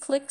Click